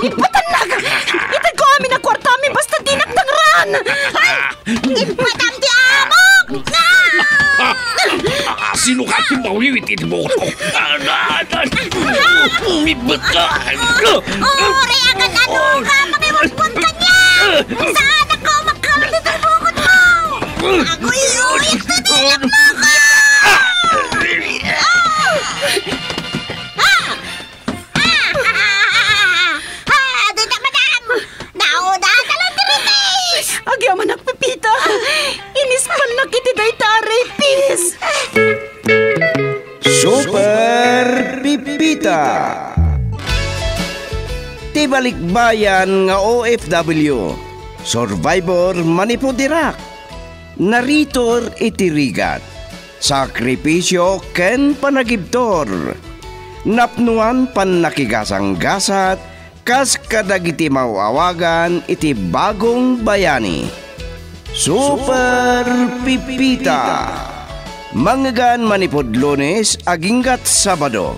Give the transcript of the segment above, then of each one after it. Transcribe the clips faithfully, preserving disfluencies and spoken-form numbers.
Ipatanag! Itag ko amin ang kwarta amin basta tinagtangran! Ay! Itpatang ti amok! Na! Sino ka si Mawiwitin mo ko? Umibat ka! Uri, agad ano ka! Mabiwagpon ka niya! Saan ako magkawin ito bukod mo? Ako'y uwit na dilak mo ka! Agyaman Pepita, inis pal na kitiday taray, please. Super Pepita, tibalikbayan nga O F W, survivor manipudirak, naritor itirigat, sakripisyo ken panagibtor, napnuan pan nakigasang-gasat, kas kadagiti mawawagan iti bagong bayani. Super Pepita, manggaan manipod Lunes aginggat Sabado.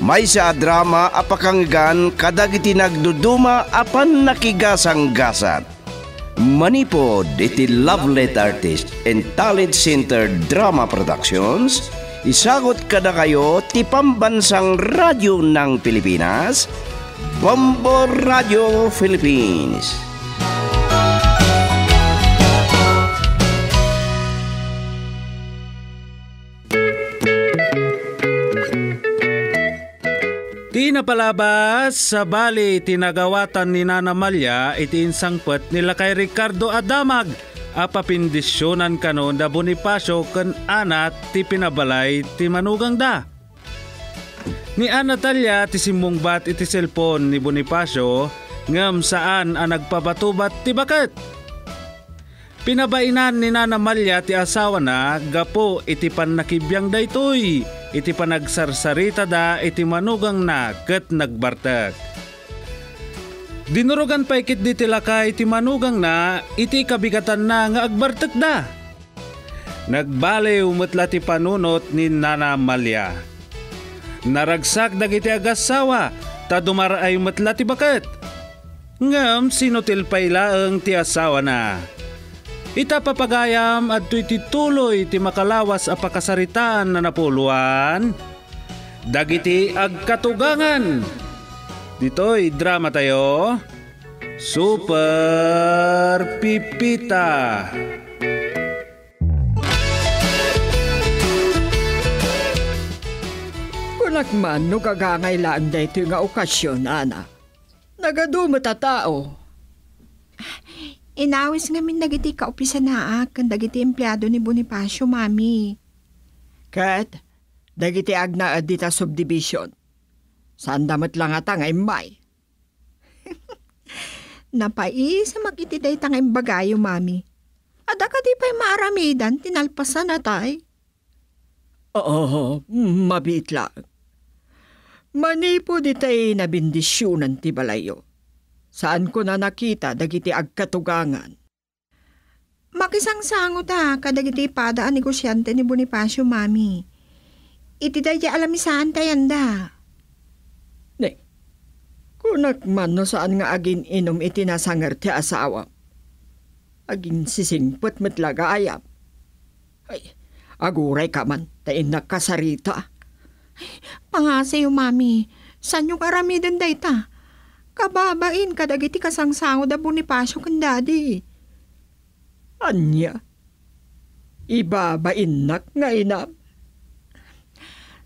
May sa drama apakanggan kadagiti nagduduma apan nakigasang-gasat. Manipod iti Love Letter Artist and Talent Center Drama Productions. Isagot kada kayo ti pambansang radyo ng Pilipinas, Bombo Radyo Philippines. Tinapalabas sa bali tinagawatan ni Nana Malia iti insangpet nila kay Ricardo Adamag apapindisyonan kanon da Bonifacio ken anat ti pinabalay ti manugang da. Ni Anatalia ti simbongbat iti cellphone ni Bonifacio ngam saan ang nagpabatubat ti baket. Pinabainan ni Nana Malia ti asawa na gapo iti pannakibyang daytoy, iti panagsarsarita da iti manugang na ket nagbartek. Dinurugan pa ikit di tilakay iti manugang na iti kabigatan na nga agbartek da. Nagbale umetla ti panunot ni Nana Malia. Naragsak dagiti agasawa, ta dumaraay matla ti baket. Ngam sinutil pailaeng ti asawa na. Itapapagayam at iti tuloy ti makalawas a pakasaritaan na napuluan. Dagiti agkatugangan. Dito'y drama tayo. Super Pepita. Lakman no kagangailan dito nga okasyon, Ana. Nagadumat a tao. Inawis ngamin dagiti kaupisa na ak, dagiti empleyado ni Bonifacio, Mami. Kat, dagiti agna adita subdivision. Saan damat lang atang ay may. Napaisa makitiday tangay bagayo, Mami. Adaka di pa'y maaramidan, tinalpasan na tay. Oo, mabit lang. Manipo di tayo nabindisyonan ti balayo. Saan ko na nakita dagiti agkatugangan? Makisang sangot ha, kadagiti pada ang negosyante ni Bonifacio, Mami. Iti tayo alamisaan tayan da. Ne, kunak man no saan nga agin inom iti nasangar ti asawa. Agin sisingpot matlaga ayam. Ay, aguray ka man, tayo nakasarita. Pangasay yung Mami, san yung karamidan day ta? Kababain kadagiti kasangsango da Bonifacio kan daddy. Anya, ibabain nak nga inam.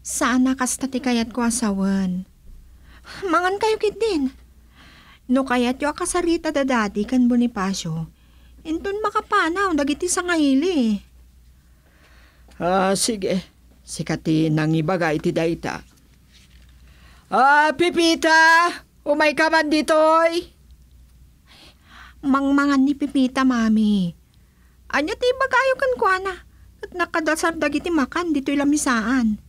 Sana kastati kayat ko asawan. Mangan kayo kit din. No kayat yung akasarita da daddy kan Bonifacio, intun makapanaw dagiti sa ngaili. Ah, sige. Sikati nang ibaga iti dayta. Ah, Pepita! Umay ka man ditoy! Mangmangan ni Pepita, Mami. Anya ti bagayo kan kuana at nakadasar dagiti makan ditoy lamisaan.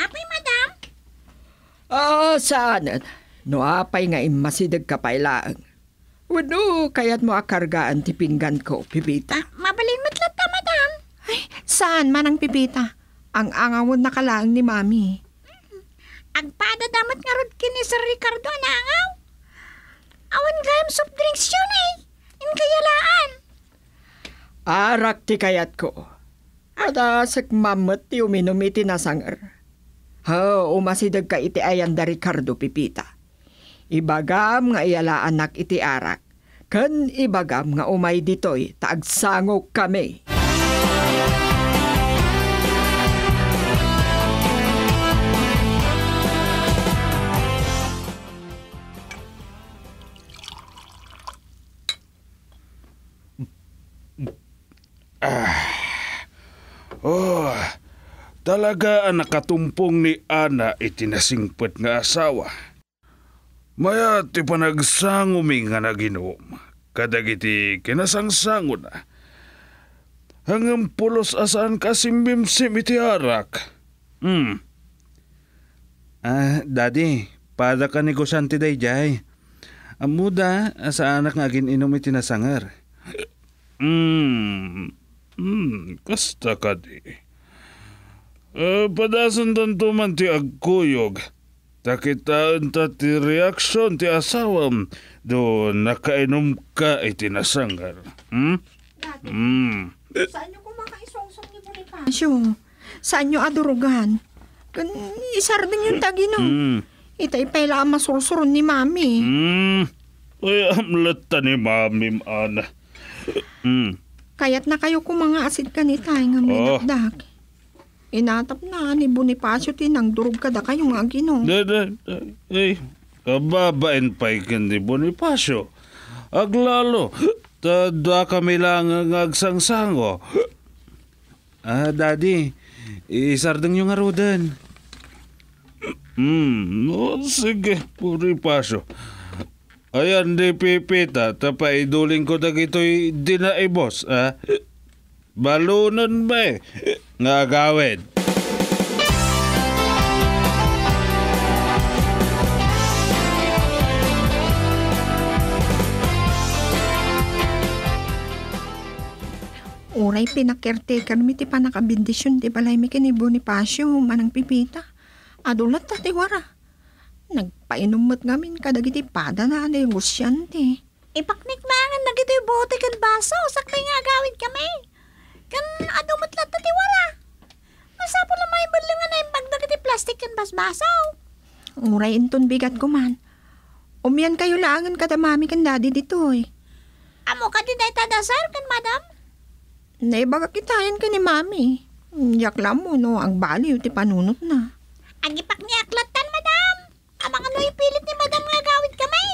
Apay, madam? Oh, saan? No apay nga imasidag ka pailaang. Wano, kaya't mo akargaan ti pinggan ko, Pepita. Ah, mabalin matlat ka, madam. Ay, saan man ang Pepita? Ang angawon na kalaang ni Mami. Mm-hmm. Agpada damat nga rod kini Sir Ricardo na angaw. Awan gayam soft drinks yun eh. Inkayalaan. Arak ti kayat ko. Ada sekmamet ti uminumiti na sangar. Ha, umasidag ka iti ayan da Ricardo Pipita. Ibagam nga iyalaan nak iti arak. Kan ibagam nga umay ditoy, taagsangok kami. Ah. Oh, talaga ang nakatumpong ni Ana itinasingpet nga asawa. Maya ti panagsangumi nga naginom. Kadag iti kinasangsangon na. Hangang pulos asaan kasimbimsim iti arak. Hmm. Ah, Daddy, pada ka negosyante day jay. Amuda, asaan nga gininom iti nasangar. Hmm. Hmm, kasta ka di. Uh, padasan tantuman ti agkuyog. Takitaan ta ti reaksyon ti asawam do nakainom ka iti nasangar. Hmm? Dati, hmm. Saan nyo kumakaisong-song ni Bonifacio? Saan nyo adurugan? Isar din yung taginom. Hmm. Ita'y paila ang masursuron ni Mami. Hmm. Ay, amlat ta ni Mami, Ana. Mm. Kaya't na kayo kumangasid ka ni tayo nga may oh. Nakdak. Inatap na ni Bonifacio tinang durog ka da kayong agino. Da, da, da. Ay, kababain pa'y kindi Bonifacio. Aglalo, tada kami lang ang agsangsango. Ah, Daddy, isardang yung arudan. Hmm, oh, sige, Bonifacio. Ayan di Pipita, tapay duling ko dagitoy dinaibos, ah. Balunan ba eh, nga gawin. Uray pinakirteker mi ti panakabindisyon ti balay mi kini Bonifacio manang Pipita. Adulat ta ti wara. Nagpainumat ngamin kadagiti pada na negosyante. Ipaknikmangan na gito'y bote kan baso, sakay nga agawid kami. Kan adumat lahat na tiwara. Masapo na may balingan na yung pagdagiti plastik kan basbaso. Uray inton bigat ko man. Umiyan kayo laangan kada mami kan daddy dito'y. Amo ka din ay tadasar kan madam? Naibaga kitayan ka ni mami. Yakla mo no, ang baliw ti panunot na. Ang ipakniaklat tan madam. Amang ano yung pilit ni madam nga gawid kami?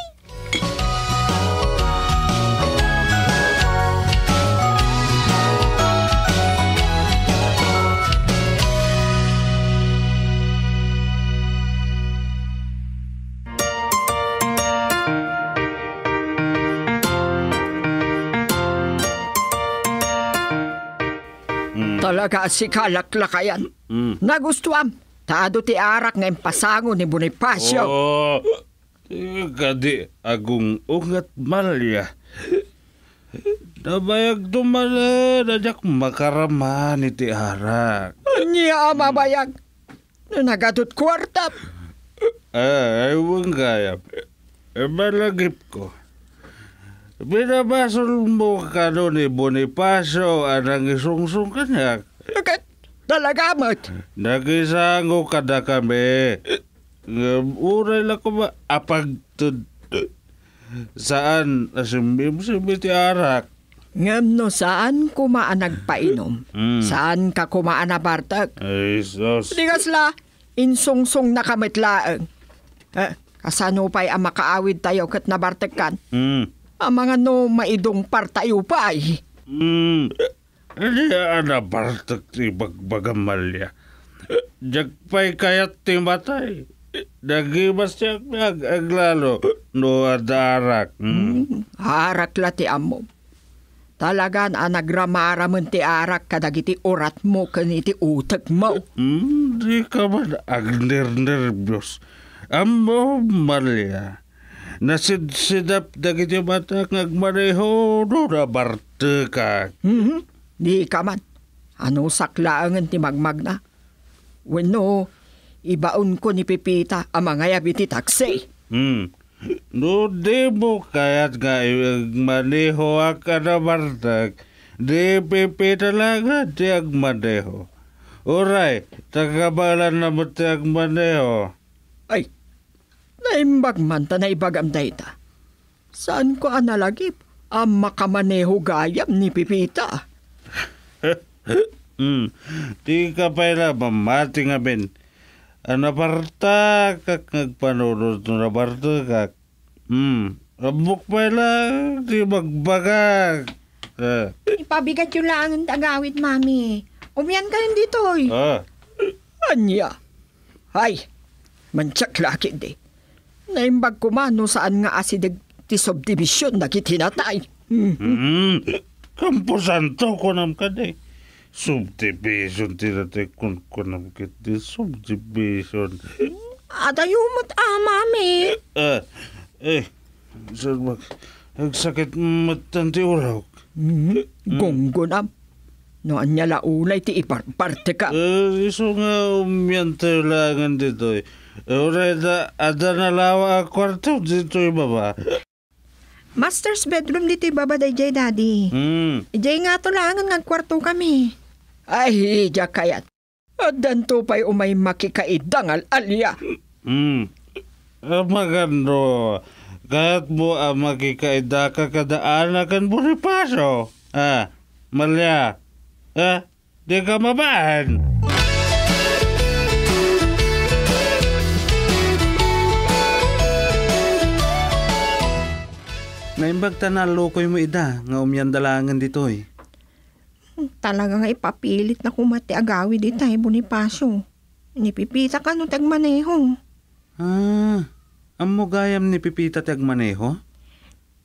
Mm. Talaga si kalaklakayan. Mm. Nagustuhan. Taado ti arak nga impasango ni Bonifacio. Oo. Oh, kadi agong ungat malya. Nabayag dumala na jak makaraman iti arak. Anya mabayag. Nagadot kwartap. Ay, huwag kaya. E malagip ko. Binabasol mo ka nun ni Bonifacio anang isungsung kanyak. Agad. Dalagamat. Nagisango ka na kami. Uray lang ko ba? Apagtud. Saan? Asimim-simi ti arak. Ngam no, saan kumaan nagpainom? Mm. Saan ka kumaan nabartag? Ay, sos. Ligas la, insungsong nakamitlaang. Eh, kasano pa'y ang makaawid tayo kat nabartag kan? Mm. Ang mga no, maidong par tayo pa'y. Mm. Liya na bartak ti bagbagamalya. Jagpay kayat ti matay. Nagibas siya aglalo no adarak. Hmm. Hmm. Arak la ti amo. Talagan ang nagramaraman ti arak kadagiti orat mo kaniti utak mo. Hmm. Di ka man agner-nervyos. Amo malya. Nasidsidap dagiti batak nagmaneho no na bartakak. Mm-hmm. Di ka man. Ano saklaangan ti magmagna? Wano, Ibaon ko ni Pepita ang mga yabi ti taksi. Hmm. No, di mo kaya't nga maneho ang kanamartag. Di Pepita lang ha, di ang maneho. Uray, tagabalan na mo ti ang maneho. Ay, naimbag man ta na ibagam dayta. Saan ko analagip ang makamaneho gayam ni Pepita? Hmm, di ka pala mamati nga ben. Anaparta kak nagpanunod na barta kak. Hmm, abuk pala di magbagak. Ah. Ipabigat yun lang ang tagawit, mami. Umiyan kayo dito, oy. Ah. Anya. Ay, manchak laki di. Naimbag kumano saan nga asidag ti subdivision na kitinatay. Hmm, kampusanto ko nam ka di. Subdivision, tinatay kun kunam kiti, subdivision. Adayumot ah, mami. Ah, eh, saan mag, nagsakit matan ti uraw. Gunggunam, noan niya laulay ti iparparte ka. Eh, iso nga umyan tayo langan dito eh. Uray na, ada nalawa ang kwarto dito yung baba. Master's bedroom dito yung babaday, Jay, Daddy. Hmm. Jay nga to lang ang kwarto kami. Ay, Jay, kayat. Danto pa'y umay makikaidangal, alya. Hmm. Magano. Kaya't mo ang makikaida kakadaanak ang Bonifacio. Ah, Malia. Ah, di ka mabaan. Naimbag tanalokoy mo, Ida, nga umyan dalangan ditoy. Talaga nga ipapilit na kumati agawi di tayo, Bonifacio. Ni Pepita ka nung tagmaneho. Ah, ang mugayam ni Pepita tagmaneho?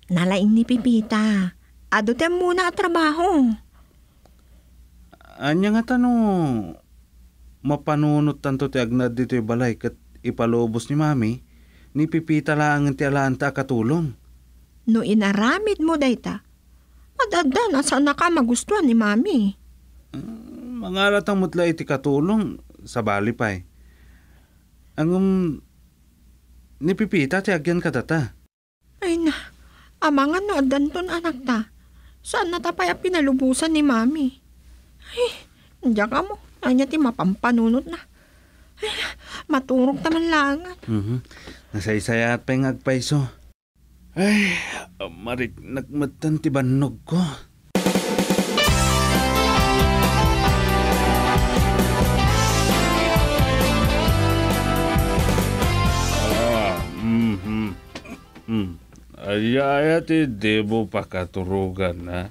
Nalaing ni Pepita. Adotem muna at trabaho. Anya nga tanong, mapanunot tanto ti agnad dito'y balay kat ipalobos ni Mami, ni Pepita lang ti alanta katulong. No inaramid mo, dayta. Madada, nasaan na ka magustuhan ni Mami? Uh, Mangalat ang mutla iti katulong sa balipay. Ang um, ni Pepita, tiagyan ka data. Ay na, amangan no, adanton anak ta. Saan na tapay ang pinalubusan ni Mami? Ay, nandiyan ka mo. Nanya ti mapampanunot na. Ay, maturog taman langan. Uh-huh. Nasaysaya at pa'y ngagpaiso. Ay, marik, nagmatan ti bannog ko. Ah, mm-hmm. Mm. Ayaya ti debo pakaturugan, ha?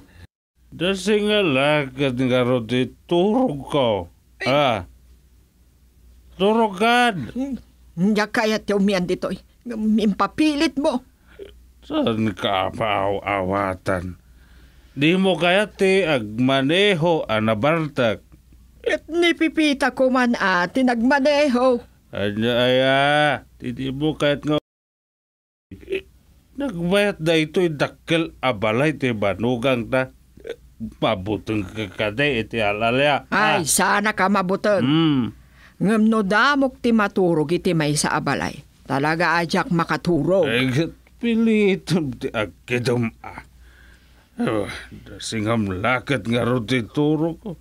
Dasingalag at nga ro ti turog ko. Ah, turugan! Hindi kaya ti umiyan dito, eh. Impapilit mo. Saan ka paaw-awatan? Di mo kaya ti agmaneho, anabartak. At ni Pepita ko man ati nagmaneho. Anya aya, di mo kaya't nga. Nagbayat na ito'y dakil abalay ti banugang ta. Mabutong kakade iti alalya. Ay, sana ka mabutong. Mm. Ngamnodamok ti maturog iti may sa abalay. Talaga ajak makaturog. Ay, pilitom ti akidom ah. Oh, singam lakat nga ro ti turo ko.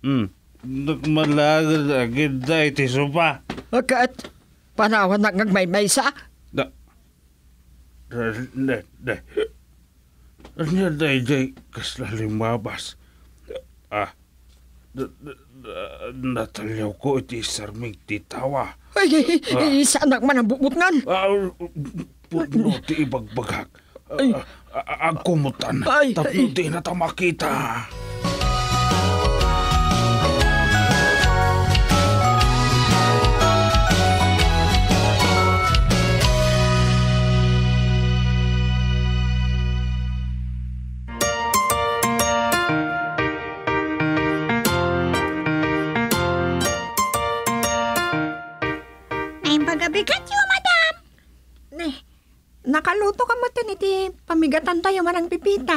Hmm. Nagmalagad agad da iti sopa. Akat, panawan na ngagmay-maysa? Da. Da, da, da. Anya da, da, kaslalimabas. Ah. Natalyaw ko iti sarmig titawa. Ay, isa anak man ang bubutngan. Ah, puno ti ibagbagak. Ang kumutan. Tapno di na ta makita. Ay, bagabigat yun, madam. Eh, nakaluto ka mo tiniti, pamigatan tayo marang Pepita.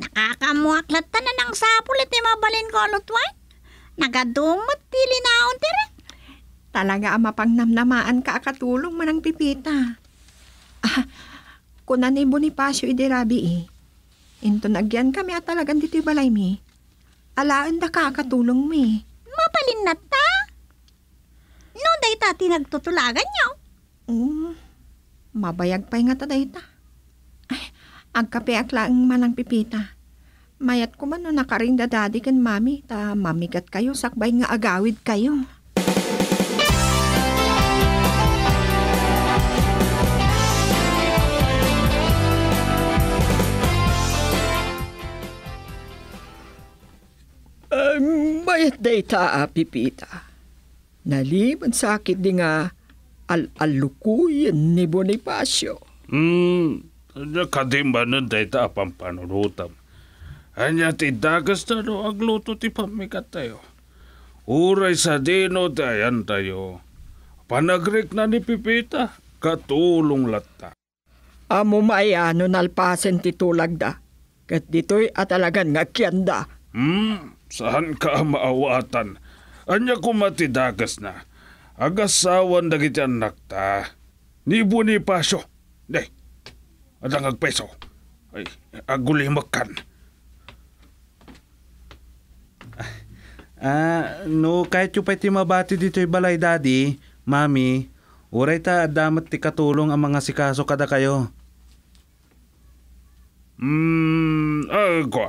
Nakakamuaklat ta na ng sapulit ni mabalin ko alutwan. Nagadumot ti linaon tiri. Talaga ang mapangnamnamaan ka akatulong manang Pipita. Ah, kunan ni Bonifacio idirabi eh. Into nagyan kami at talagang ditibalay mi. Alaan da ka akatulong mi. Mapalin na ta. No, day ta tinagtutulagan nyo. Um, mabayag pa nga ta day ta. Ay, agkape aklaan manang Pipita. Mayat ko man no nakaring da daddy kan mami. Ta mamigat kayo, sakbay nga agawid kayo. Mayat day ta, Pipita. Naliman sakit din nga al-alukuyan ni Bonifacio. Hmm, kadimba nun day ta pampanurutam. Anya ti dagas na no, agluto ti pamikat tayo. Uray sa dino dayan tayo. Panagrik na ni Pipita, katulong latta. Amo mayano nalpasen ti tulag da. Kat dito'y atalagan nga kianda. Hmm, saan ka maawatan? Anya kumatidagas na. Agasawan dagiti anak ta. Ni Bonifacio. Dey, adang agpeso. Ay, agulimakan. Ah, no, kahit yung pa'y timabati dito'y balay, Daddy, Mami, uray ta damat ti katulong ang mga sikaso kada kayo. Hmm, agwa.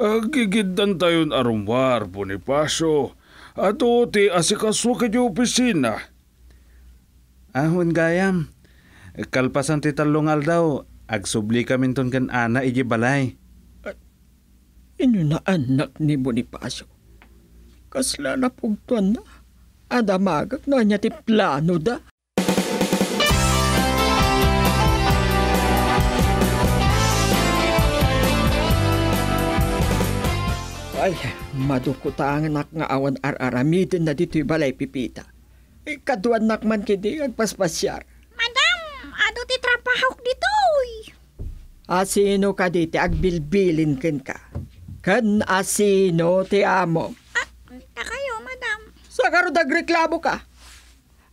Agigidan tayon arumwar, Bonifacio. Ato ti asikaso kayo opisina. Ahon gayam. Kalpasan ti talungal daw. Agsubli kami ton kan ana iji balay. At inyo na anak ni Bonifacio. Kasla na pugtuan na. Adamagak na niya ti plano da. Ay, madukutaan nak nga awan ar-aramidin na dito'y balay, Pipita. Ikaduan nak man kidi agpaspasyar. Madam, ano ti trapahok dito'y? Asino ka diti agbilbilin kin ka? Kan asino ti amo? At, na kayo, madam. Sa karo dagreklamo ka.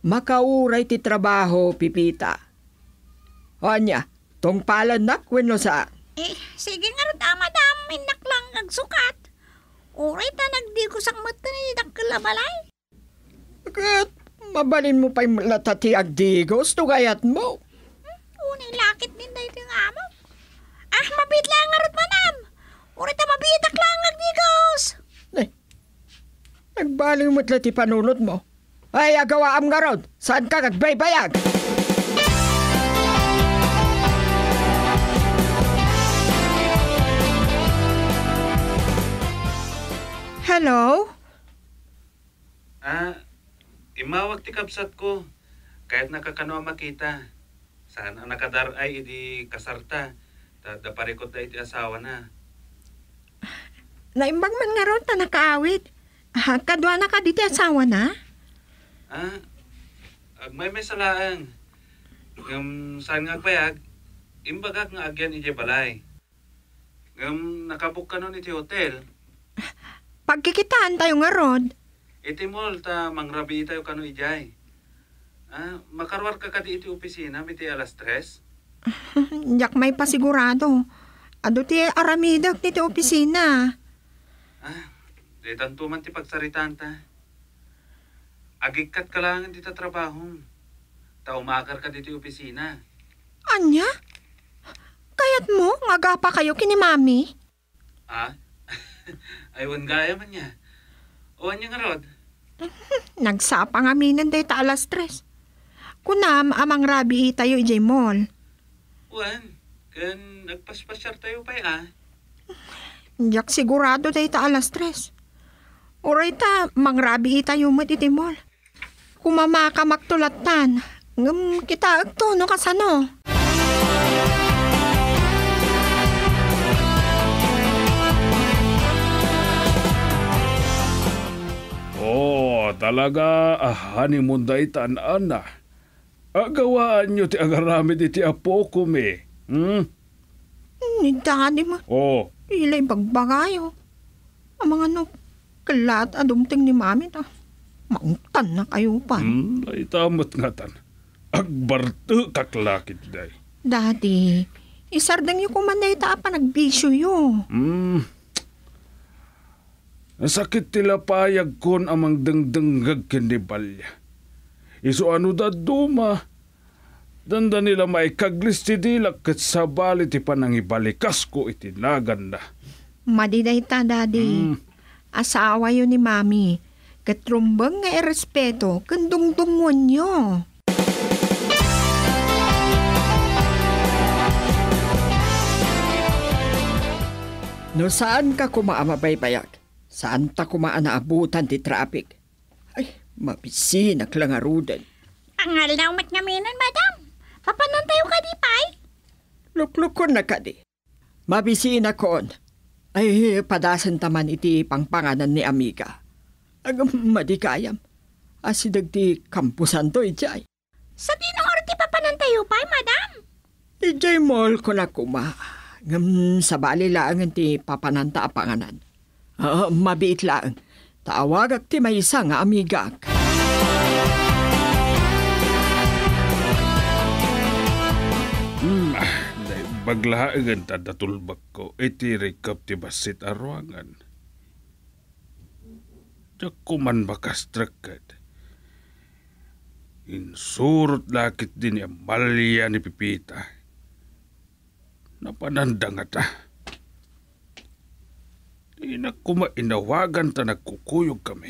Makauray ti trabaho, Pipita. O anya, tungpalan nak wenno saan? Eh, sige nga rin, madam. Inak lang agsukat. Uray ta, nagdikusang mata na yun ang kalabalay. Kat, mabalin mo pa'y latati agdigos, tugayat mo. Hmm, unay lakit din dahil yung amo. Ah, mabit lang nga rin, manam. Uray ta, mabitak lang agdigos. Eh, nagbaling mo't lati panunod mo. Ay, agawa am nga rin. Saan ka nagbaybayag? Hello? Ah, imawag ti kapsat ko. Kahit nakakano makita. Sana nakadaray idi kasarta. Tadaparikot na iti asawa na. Naimbang man nga ron ta nakaawit. Ah, kadwa na ka diti asawa na? Ah, agmay may salaan. Um, saan nga agpayag? Imbagak nga agyan iti balay. Um, nakabuk ka nun iti hotel. Pagkikitaan tayo nga, Rod. Iti mall, ta mangrabi tayo kano ijay. Ah, makarwar ka ka di iti opisina, miti alas tres? Yak may pasigurado. Ado ti aramidak ti opisina. Ah, di tantuman ti pagsaritaan ta. Agikat ka lang di ta trabaho. Ta umakar ka di ti opisina. Anya? Kayat mo, nga pa kayo kini mami? Ah? Aywan gaya man niya. O anya nga, Rod? Nagsapang aminan day ta alas tres. Kunam, amang rabi tayo ijay mall. Wan, kan nagpaspasyar tayo pa'y ah. Yak sigurado day ta alas tres. Uray ta, mang rabi tayo mo't iti mall. Kumamaka maktulatan. Ngam kita agtuno kasano. Oh, talaga, honeymoon day tanan na. Agawaan nyo ti agaramid iti apo ko, me. Hmm? Nidani mo. Oh. Ilay bagbagayo. Ang mga no, kalat adumting ni mami ta. maungtan na kayo pa. Hmm, ay tamat nga tan. Agbarto kaklakit day. Dati, isardang yung kumanday ta pa nagbisyo yun. Hmm. Nasakit tila payag kon amang dengdenggag kandibalya. Iso ano da duma. Danda nila maikaglis ti dilak kat sabali ti panangibalikas ko itinagan na. Madiday ta, Daddy. Mm. Asawa yun ni Mami. Katrumbang nga irespeto kandungdungon nyo. No saan ka kumaamabay bayag? Saan ta kumaanaabutan ti traffic? Ay, mabisi naklangarudan. Angal na umat ngaminan, madam. Papanan tayo ka di, pay? Luklukon na ka di. Mabisi na koon. Ay, padasan taman iti pangpanganan ni amiga. Agam madikayam. Asidag ti kampusan to, ijay. Sa dinor ti papanan tayo, pay, madam? Ijay mall ko na kuma. Ngam sabali laang ti papananta apanganan. Uh, mabiit lang. Taawagak ti may isang amigak. Hmm, baglaang ta datulbak ko. Iti rekap ti basit arwangan. Dakuman bakas trakad. Insurot lakit din yung Malia ni Pipita. Napanandangat ah. Inak kuma inawagan ta nagkukuyog kami.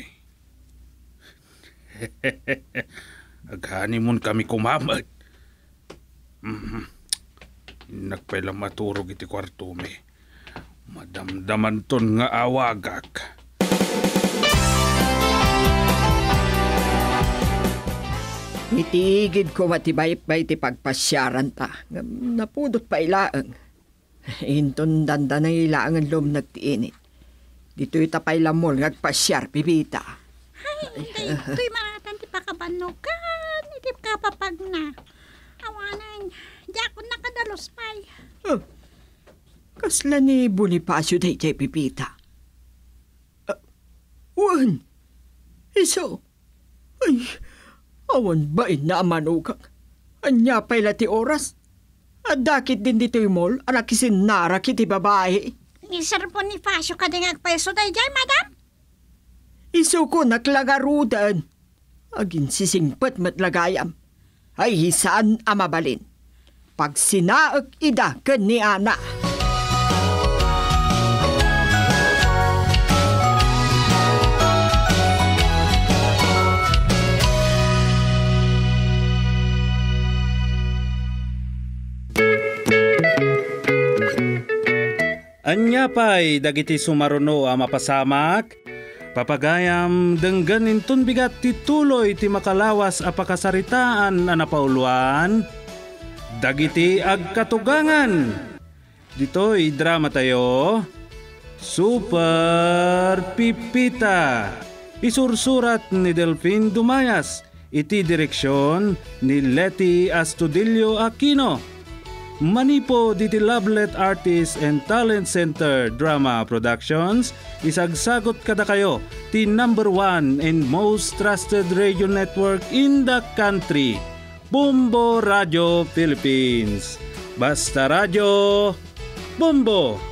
Aghanimun kami kumamad. Mm-hmm. Inak pala maturog iti kwarto mi. Madamdaman ton nga awagak. Itiigid ko matibayip-bay ti pagpasyaran ta. Napudot pa ilaang. Inton danda na ilaang ang lom nagtiinit. Dito'y tapay lamol, nagpasyar, Pipita. Ay, dito'y maratan, tipakabanugan, itip kapapag na. Awanan, di ako nakadalos pa'y. Oh, kasla ni Bonifacio day, day, Pipita. Uh, Uwan, iso, ay, awan ba'y naamanugang. Anya pa'y lati oras. At dakit din dito'y mall, arakisin narakit ibabae. Sir Bonifacio ka din agpeso tayo dyan, madam? Iso ko naklagarudan. Agin sisingpat matlagayam. Ay hisaan amabalin. Pag sinaag ida ka ni Ana. Anya pa'y dagiti sumaruno a mapasamak, papagayam denggan intun bigat tituloy ti makalawas a pakasaritaan a napauluan, dagiti agkatugangan. Dito'y drama tayo, Super Pipita, isursurat ni Delphine Dumayas, iti direksyon ni Leti Astudillo Aquino. Manipo diti Love Letter Artist and Talent Center Drama Productions, isagsagot kada kayo ti number one and most trusted radio network in the country, Bombo Radyo Philippines. Basta radyo, Bombo!